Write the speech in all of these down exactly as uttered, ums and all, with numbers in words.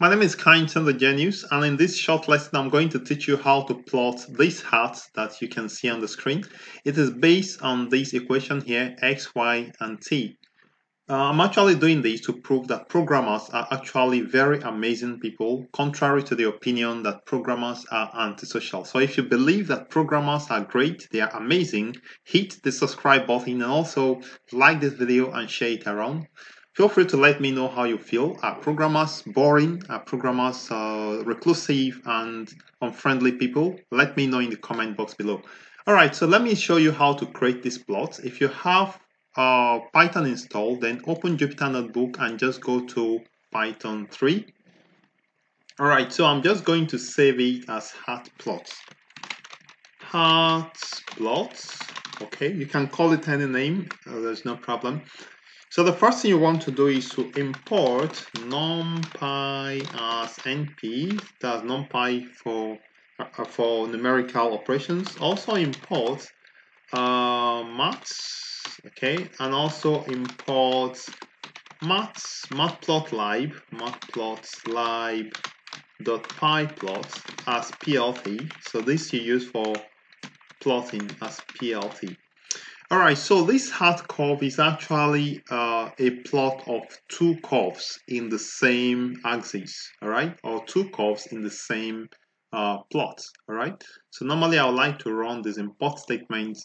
My name is Kindson the Genius, and in this short lesson I'm going to teach you how to plot this hat that you can see on the screen. It is based on this equation here, x, y, and t. Uh, I'm actually doing this to prove that programmers are actually very amazing people, contrary to the opinion that programmers are antisocial. So if you believe that programmers are great, they are amazing, hit the subscribe button and also like this video and share it around. Feel free to let me know how you feel. Are programmers boring? Are programmers uh, reclusive and unfriendly people? Let me know in the comment box below. Alright, so let me show you how to create this plot. If you have Uh, Python installed, then open Jupyter Notebook and just go to Python three. Alright, so I'm just going to save it as hat plots. Hat plots, okay, you can call it any name, uh, there's no problem. So the first thing you want to do is to import numpy as np, that's numpy for, uh, for numerical operations. Also import uh, maths. Okay, and also import maths, matplotlib, matplotlib.pyplot as plt. So this you use for plotting as plt. Alright, so this hat curve is actually uh, a plot of two curves in the same axis, alright, or two curves in the same uh, plot, alright. So normally I would like to run this import statement.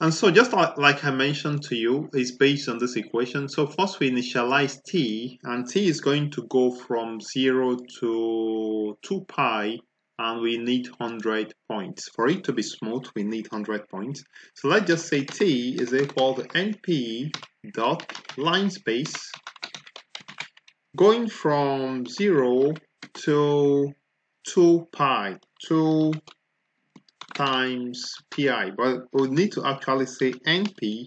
And so just like I mentioned to you, it's based on this equation. So first we initialize t, and t is going to go from zero to two pi, and we need one hundred points. For it to be smooth, we need one hundred points. So let's just say t is equal to np dot line space going from zero to two pi, two times pi, but we need to actually say np,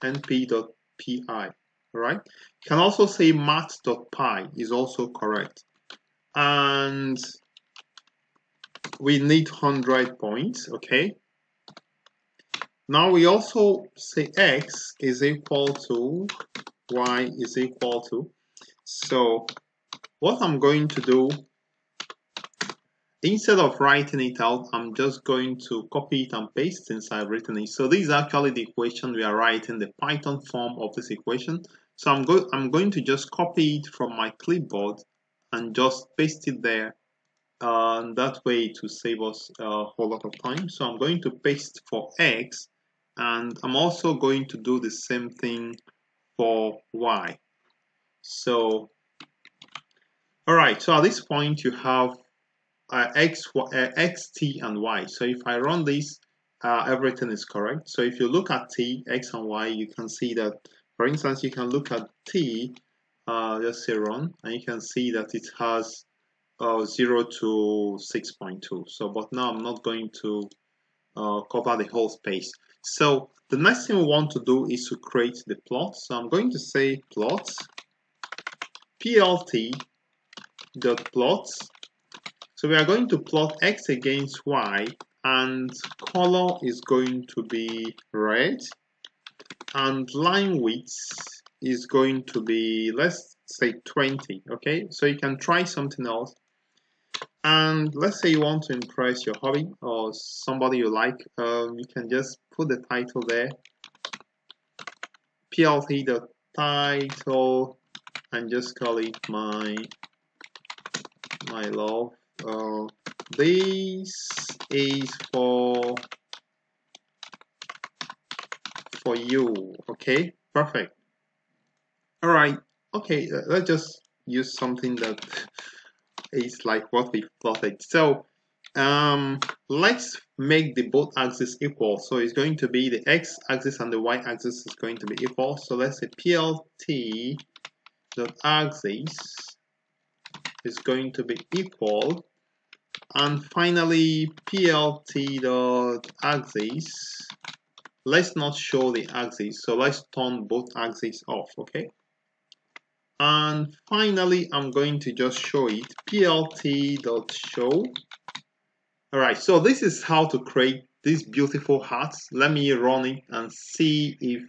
np.pi, right? You can also say math.pi is also correct. And we need one hundred points, okay? Now we also say x is equal to y is equal to. So what I'm going to do, instead of writing it out, I'm just going to copy it and paste since I've written it. So this is actually the equation we are writing, the Python form of this equation. So I'm, go I'm going to just copy it from my clipboard and just paste it there. Uh, and that way to save us a whole lot of time. So I'm going to paste for x, and I'm also going to do the same thing for y. So, all right, so at this point you have Uh, x, y, uh, x, t, and y. So if I run this, uh, everything is correct. So if you look at t, x, and y, you can see that, for instance, you can look at t, uh, let's say run, and you can see that it has uh, zero to six point two. So, but now I'm not going to uh, cover the whole space. So the next thing we want to do is to create the plot. So I'm going to say plots, plt.plots. So we are going to plot x against y, and color is going to be red, and line width is going to be, let's say twenty, okay? So you can try something else. And let's say you want to impress your hobby or somebody you like, um, you can just put the title there, plt.title, and just call it my, my love. Uh, this is for for you, okay? Perfect. All right, okay, let's just use something that is like what we plotted. So um, let's make the both axes equal. So it's going to be the x-axis and the y-axis is going to be equal. So let's say plt.axis is going to be equal, and finally plt.axis, let's not show the axis, so let's turn both axes off, okay? And finally I'm going to just show it, plt.show. Alright, so this is how to create these beautiful hats. Let me run it and see if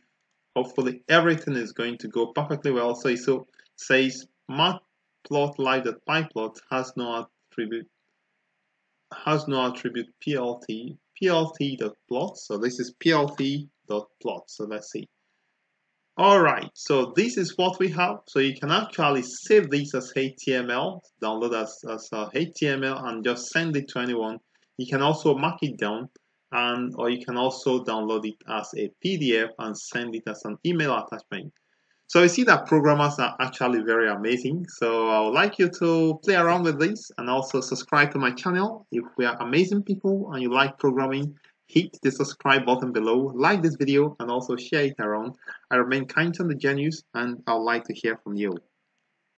hopefully everything is going to go perfectly well. So it says math matplotlib.pyplot has no attribute has no attribute plt plt.plot, so this is plt.plot. So let's see. All right, so this is what we have. So you can actually save this as H T M L, download as, as a H T M L and just send it to anyone. You can also mark it down, and or you can also download it as a P D F and send it as an email attachment. So you see that programmers are actually very amazing. So I would like you to play around with this and also subscribe to my channel. If we are amazing people and you like programming, hit the subscribe button below, like this video, and also share it around. I remain Kindson the Genius, and I would like to hear from you.